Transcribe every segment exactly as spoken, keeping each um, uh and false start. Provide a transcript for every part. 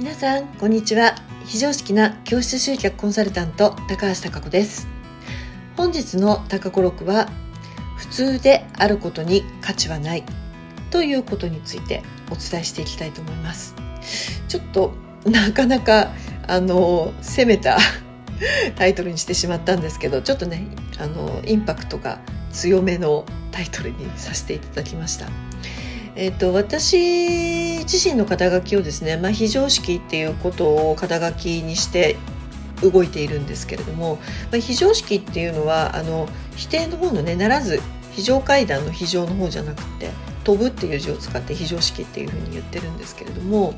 皆さんこんにちは。非常識な教室集客コンサルタント高橋貴子です。本日の高子録は、普通であることに価値はないということについてお伝えしていきたいと思います。ちょっとなかなかあの攻めたタイトルにしてしまったんですけど、ちょっとねあのインパクトが強めのタイトルにさせていただきました。えーと、私自身の肩書きをですね、まあ、非常識っていうことを肩書きにして動いているんですけれども、まあ、非常識っていうのはあの否定の方のね、ならず非常階段の非常の方じゃなくて、飛ぶっていう字を使って非常識っていうふうに言ってるんですけれども、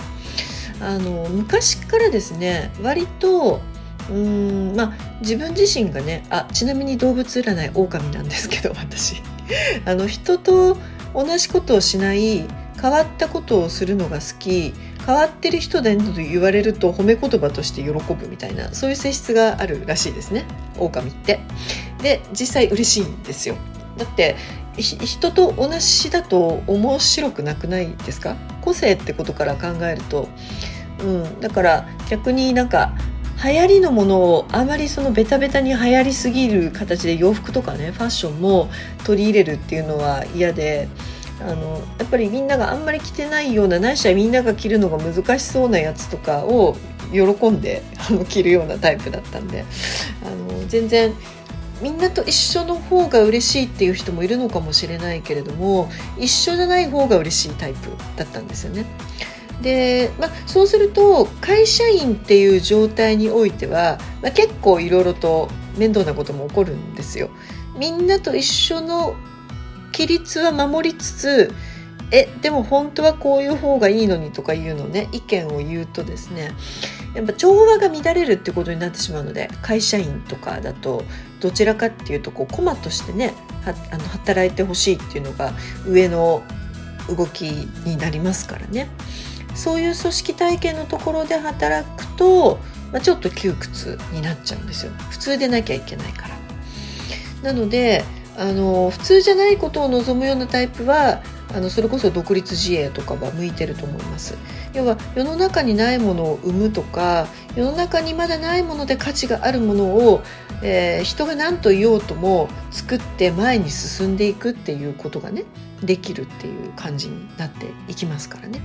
あの昔からですね、割とうーん、まあ、自分自身がね、あちなみに動物占い狼なんですけど、私あの人と同じことをしない、変わったことをするのが好き、変わってる人だと言われると褒め言葉として喜ぶみたいな、そういう性質があるらしいですね、狼って。で、実際嬉しいんですよ。だって人と同じだと面白くなくないですか？個性ってことから考えると、うん、だから逆になんか流行りのものをあまりそのベタベタに流行りすぎる形で、洋服とかねファッションも取り入れるっていうのは嫌で、あのやっぱりみんながあんまり着てないような、ないしはみんなが着るのが難しそうなやつとかを喜んであの着るようなタイプだったんで、あの全然みんなと一緒の方が嬉しいっていう人もいるのかもしれないけれども、一緒じゃない方が嬉しいタイプだったんですよね。で、まあ、そうすると会社員っていう状態においては、まあ、結構いろいろと面倒なことも起こるんですよ。みんなと一緒の規律は守りつつ、えでも本当はこういう方がいいのにとかいうのね、意見を言うとですね、やっぱ調和が乱れるってことになってしまうので、会社員とかだとどちらかっていうとこう駒としてね、はあの働いてほしいっていうのが上の動きになりますからね。そういう組織体系のところで働くと、まあ、ちょっと窮屈になっちゃうんですよ。普通でなきゃいけないから。なのであの普通じゃないことを望むようなタイプは、あのそれこそ独立自営とかは向いてると思います。要は世の中にないものを生むとか、世の中にまだないもので価値があるものを、えー、人が何と言おうとも作って前に進んでいくっていうことがね、できるっていう感じになっていきますからね。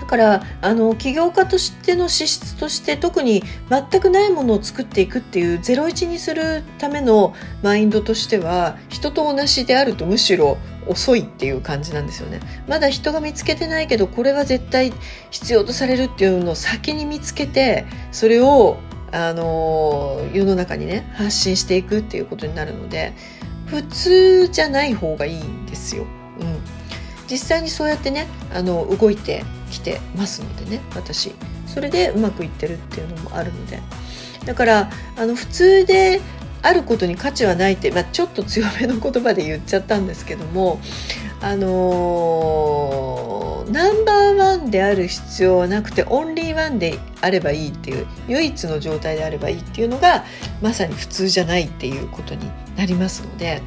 だからあの起業家としての資質として、特に全くないものを作っていくっていうゼロイチにするためのマインドとしては、人と同じであるとむしろ遅いっていう感じなんですよね。まだ人が見つけてないけど、これは絶対必要とされるっていうのを先に見つけて、それをあの世の中にね発信していくっていうことになるので、普通じゃない方がいいんですよ。うん、実際にそうやってねあの動いてきてますのでね、私それでうまくいってるっていうのもあるので、だからあの普通であることに価値はないって、まあ、ちょっと強めの言葉で言っちゃったんですけども、あのー、ナンバーワンである必要はなくて、オンリーワンであればいいっていう、唯一の状態であればいいっていうのがまさに普通じゃないっていうことになりますので、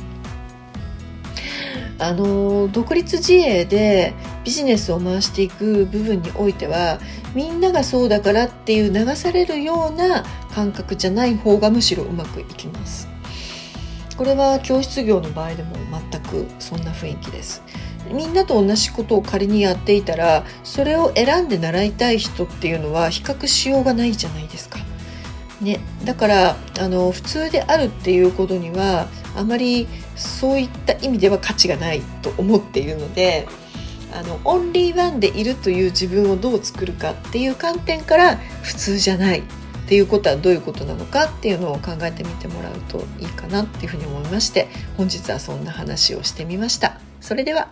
あの独立自営でビジネスを回していく部分においては、みんながそうだからっていう流されるような感覚じゃない方がむしろうまくいきます。これは教室業の場合でも全くそんな雰囲気です。みんなと同じことを仮にやっていたら、それを選んで習いたい人っていうのは比較しようがないじゃないですかね。だからあの普通であるっていうことにはあまりそういった意味では価値がないと思っているので、あのオンリーワンでいるという自分をどう作るかっていう観点から、普通じゃないっていうことはどういうことなのかっていうのを考えてみてもらうといいかなっていうふうに思いまして、本日はそんな話をしてみました。それでは。